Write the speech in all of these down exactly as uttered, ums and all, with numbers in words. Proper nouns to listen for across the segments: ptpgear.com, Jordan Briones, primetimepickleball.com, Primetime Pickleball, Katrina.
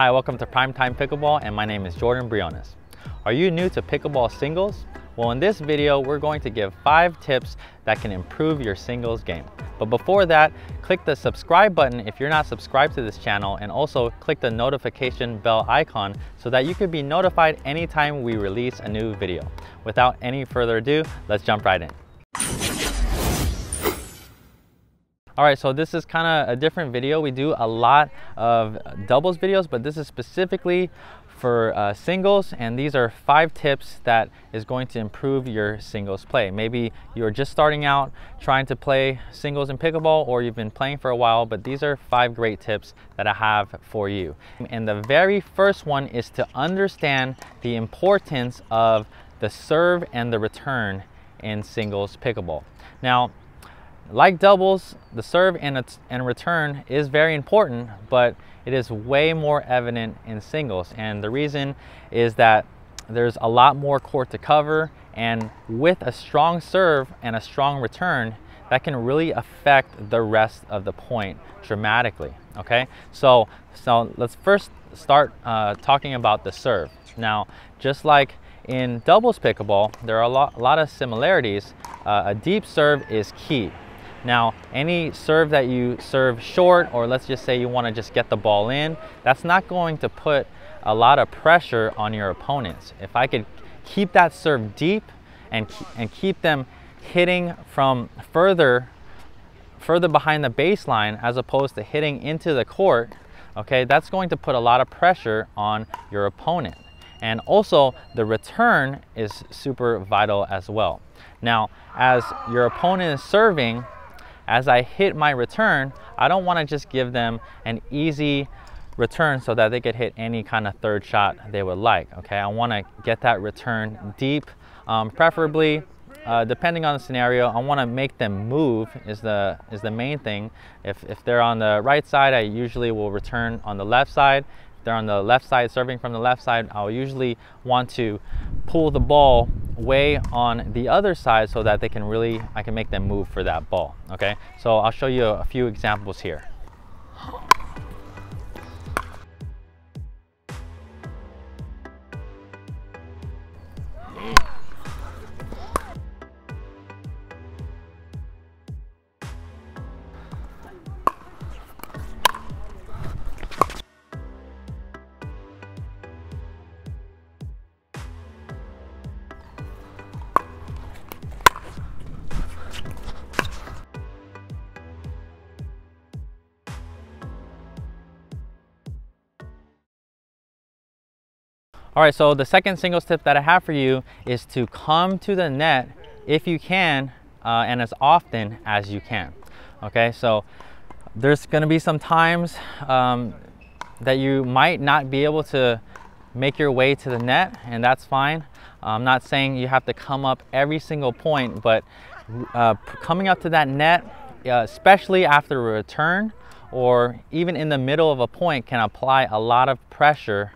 Hi, welcome to Primetime Pickleball, and my name is Jordan Briones. Are you new to pickleball singles? Well, in this video, we're going to give five tips that can improve your singles game. But before that, click the subscribe button if you're not subscribed to this channel, and also click the notification bell icon so that you can be notified anytime we release a new video. Without any further ado, let's jump right in. All right, so this is kind of a different video. We do a lot of doubles videos, but this is specifically for uh, singles, and these are five tips that is going to improve your singles play. Maybe you're just starting out trying to play singles in pickleball, or you've been playing for a while, but these are five great tips that I have for you. And the very first one is to understand the importance of the serve and the return in singles pickleball. Now, like doubles, the serve and, and return is very important, but it is way more evident in singles. And the reason is that there's a lot more court to cover, and with a strong serve and a strong return, that can really affect the rest of the point dramatically, okay? So, so let's first start uh, talking about the serve. Now, just like in doubles pickleball, there are a lot, a lot of similarities. Uh, a deep serve is key. Now, any serve that you serve short, or let's just say you want to just get the ball in, that's not going to put a lot of pressure on your opponents. If I could keep that serve deep and, and keep them hitting from further, further behind the baseline as opposed to hitting into the court, okay, that's going to put a lot of pressure on your opponent. And also the return is super vital as well. Now, as your opponent is serving, as I hit my return, I don't want to just give them an easy return so that they could hit any kind of third shot they would like, okay? I want to get that return deep, um, preferably, uh, depending on the scenario, I want to make them move is the, is the main thing. If, if they're on the right side, I usually will return on the left side. If they're on the left side, serving from the left side, I'll usually want to pull the ball way on the other side so that they can really, I can make them move for that ball, okay? So I'll show you a few examples here. All right, so the second singles tip that I have for you is to come to the net if you can uh, and as often as you can, okay? So there's gonna be some times um, that you might not be able to make your way to the net, and that's fine. I'm not saying you have to come up every single point, but uh, coming up to that net, uh, especially after a return or even in the middle of a point, can apply a lot of pressure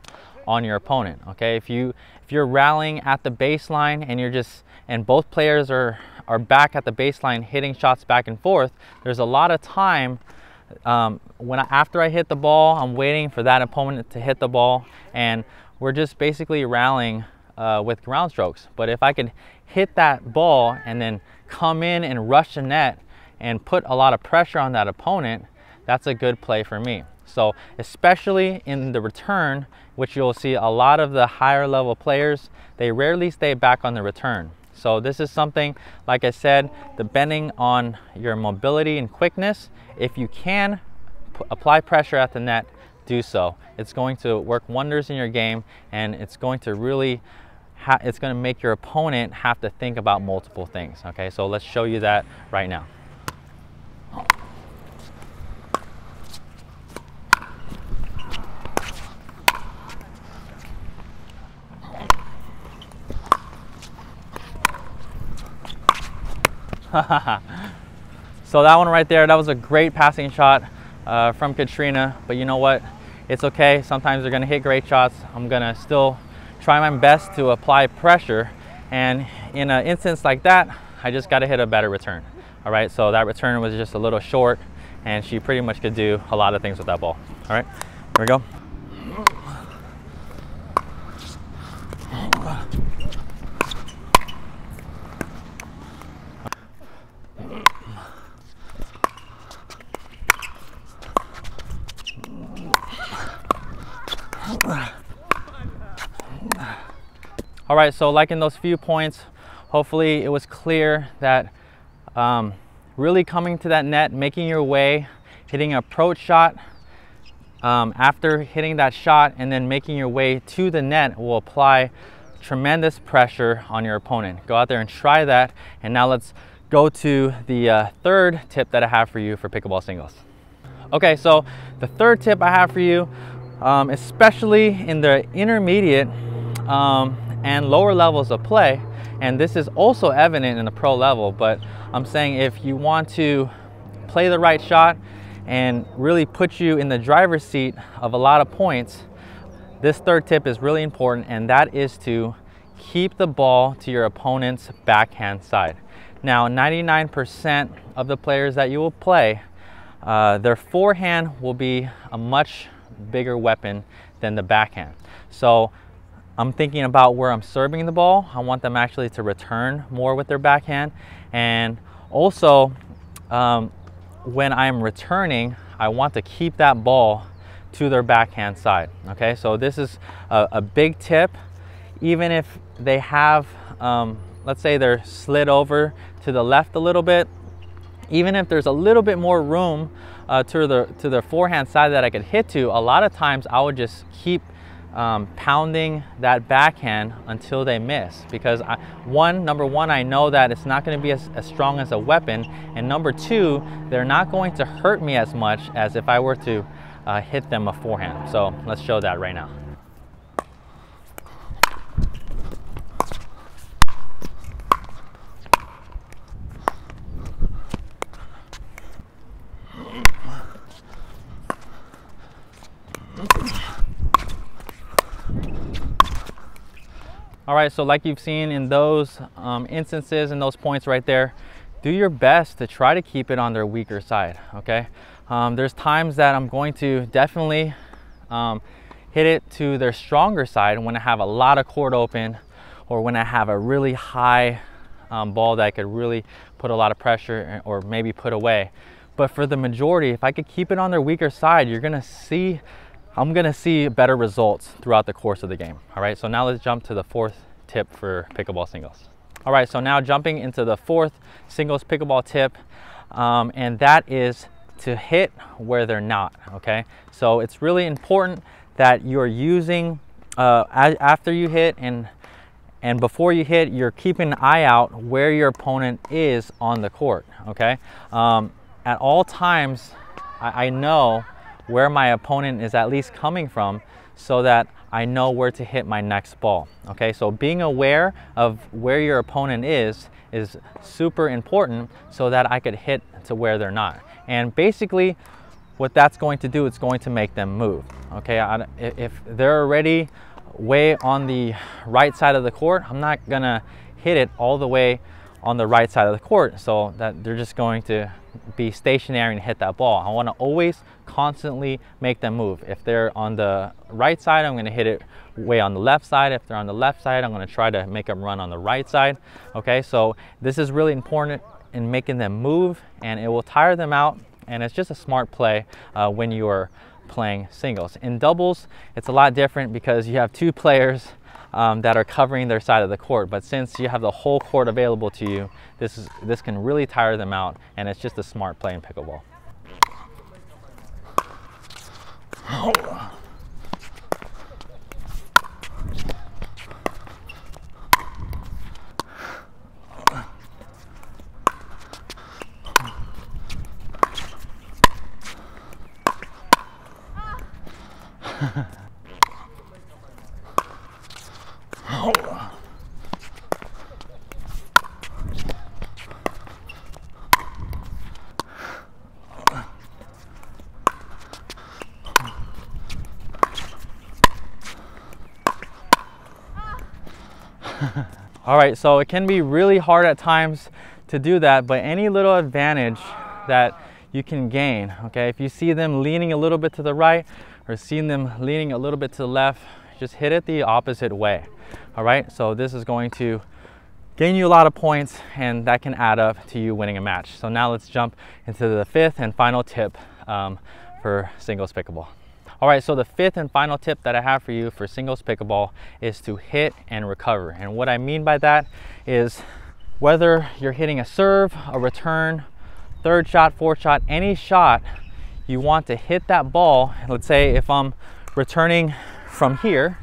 on your opponent, okay? If you if you're rallying at the baseline and you're just and both players are are back at the baseline hitting shots back and forth, there's a lot of time um, when I, after I hit the ball, I'm waiting for that opponent to hit the ball, and we're just basically rallying uh, with ground strokes. But if I could hit that ball and then come in and rush the net and put a lot of pressure on that opponent, that's a good play for me. So especially in the return, which you'll see a lot of the higher level players, they rarely stay back on the return. So this is something, like I said, depending on your mobility and quickness, if you can apply pressure at the net, do so. It's going to work wonders in your game, and it's going to really, ha it's going to make your opponent have to think about multiple things. Okay, so let's show you that right now. So that one right there, that was a great passing shot uh, from Katrina, but you know what? It's okay, sometimes they're gonna hit great shots. I'm gonna still try my best to apply pressure, and in an instance like that, I just gotta hit a better return. All right, so that return was just a little short, and she pretty much could do a lot of things with that ball. All right, here we go. All right, so like in those few points, hopefully it was clear that um, really coming to that net, making your way, hitting an approach shot, um, after hitting that shot and then making your way to the net will apply tremendous pressure on your opponent. Go out there and try that. And now let's go to the uh, third tip that I have for you for pickleball singles. Okay, so the third tip I have for you, um, especially in the intermediate um, and lower levels of play, and this is also evident in the pro level, but I'm saying if you want to play the right shot and really put you in the driver's seat of a lot of points, this third tip is really important, and that is to keep the ball to your opponent's backhand side. Now, ninety-nine percent of the players that you will play, uh, their forehand will be a much bigger weapon than the backhand. So I'm thinking about where I'm serving the ball. I want them actually to return more with their backhand. And also, um, when I'm returning, I want to keep that ball to their backhand side. Okay, so this is a, a big tip. Even if they have, um, let's say they're slid over to the left a little bit, even if there's a little bit more room uh, to the to the forehand side that I could hit to, a lot of times I would just keep um, pounding that backhand until they miss, because I, one, number one, I know that it's not going to be as, as strong as a weapon, and number two, they're not going to hurt me as much as if I were to Uh, hit them a forehand. So let's show that right now. All right, so like you've seen in those um, instances and those points right there, do your best to try to keep it on their weaker side, okay? Um, there's times that I'm going to definitely um, hit it to their stronger side when I have a lot of court open, or when I have a really high um, ball that I could really put a lot of pressure or maybe put away. But for the majority, if I could keep it on their weaker side, you're gonna see, I'm gonna see better results throughout the course of the game. All right, so now let's jump to the fourth tip for pickleball singles. All right, so now jumping into the fourth singles pickleball tip, um, and that is to hit where they're not, okay? So it's really important that you're using, uh, after you hit and, and before you hit, you're keeping an eye out where your opponent is on the court, okay? Um, at all times, I, I know where my opponent is at least coming from, so that I know where to hit my next ball, okay? So being aware of where your opponent is is super important, so that I could hit to where they're not. And basically what that's going to do, it's going to make them move, okay? I, if they're already way on the right side of the court, I'm not gonna hit it all the way on the right side of the court, so that they're just going to be stationary and hit that ball. I want to always constantly make them move. If they're on the right side, I'm going to hit it way on the left side. If they're on the left side, I'm going to try to make them run on the right side. Okay, so this is really important in making them move, and it will tire them out, and it's just a smart play uh, when you are playing singles. In doubles, it's a lot different because you have two players Um, that are covering their side of the court, but since you have the whole court available to you, this is this can really tire them out, and it's just a smart play in pickleball. All right, so it can be really hard at times to do that, but any little advantage that you can gain, okay? If you see them leaning a little bit to the right, or seeing them leaning a little bit to the left, just hit it the opposite way, all right? So this is going to gain you a lot of points, and that can add up to you winning a match. So now let's jump into the fifth and final tip um, for singles pickleball. All right, so the fifth and final tip that I have for you for singles pickleball is to hit and recover. And what I mean by that is whether you're hitting a serve, a return, third shot, fourth shot, any shot, you want to hit that ball. Let's say if I'm returning from here,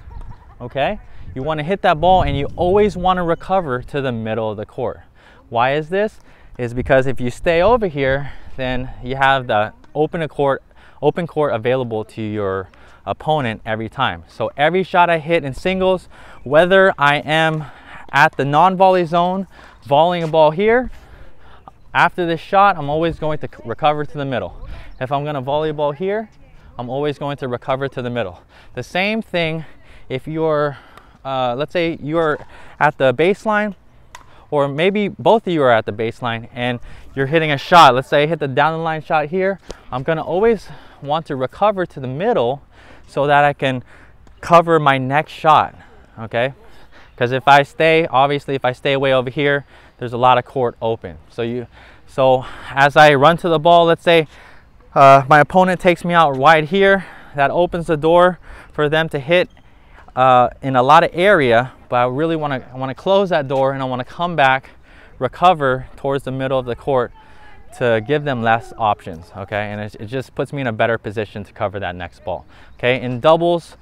okay? You want to hit that ball and you always want to recover to the middle of the court. Why is this? Is because if you stay over here, then you have the open court, open court available to your opponent every time. So every shot I hit in singles, whether I am at the non-volley zone, volleying a ball here, after this shot, I'm always going to recover to the middle. If I'm gonna volley a ball here, I'm always going to recover to the middle. The same thing if you're, uh, let's say you're at the baseline, or maybe both of you are at the baseline and you're hitting a shot. Let's say I hit the down the line shot here. I'm gonna always want to recover to the middle so that I can cover my next shot, okay? Because if I stay, obviously if I stay way over here, there's a lot of court open. So you, so as I run to the ball, let's say uh, my opponent takes me out wide here, that opens the door for them to hit uh, in a lot of area, but I really wanna, I wanna close that door and I wanna come back, recover towards the middle of the court to give them less options, okay? And it, it just puts me in a better position to cover that next ball, okay? In doubles,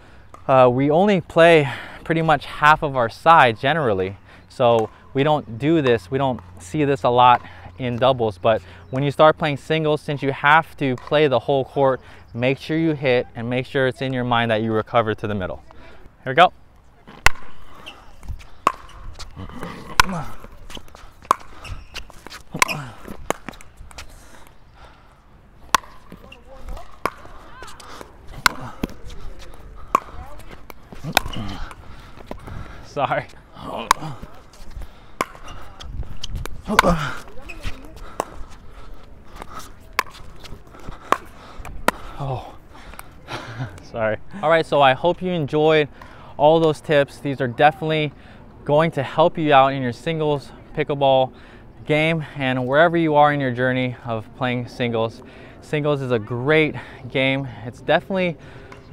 uh, we only play pretty much half of our side generally. So we don't do this, we don't see this a lot in doubles, but when you start playing singles, since you have to play the whole court, make sure you hit and make sure it's in your mind that you recover to the middle. Here we go. Sorry. Oh, sorry. All right, so I hope you enjoyed all those tips. These are definitely going to help you out in your singles pickleball game and wherever you are in your journey of playing singles. Singles is a great game. It's definitely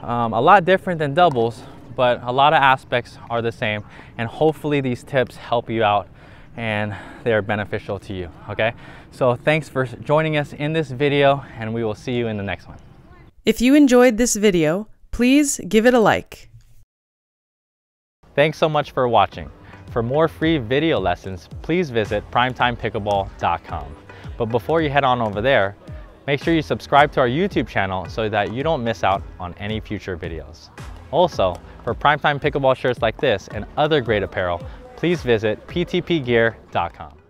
um, a lot different than doubles, but a lot of aspects are the same. And hopefully these tips help you out and they're beneficial to you, okay? So thanks for joining us in this video and we will see you in the next one. If you enjoyed this video, please give it a like. Thanks so much for watching. For more free video lessons, please visit primetime pickleball dot com. But before you head on over there, make sure you subscribe to our YouTube channel so that you don't miss out on any future videos. Also, for Primetime Pickleball shirts like this and other great apparel, please visit p t p gear dot com.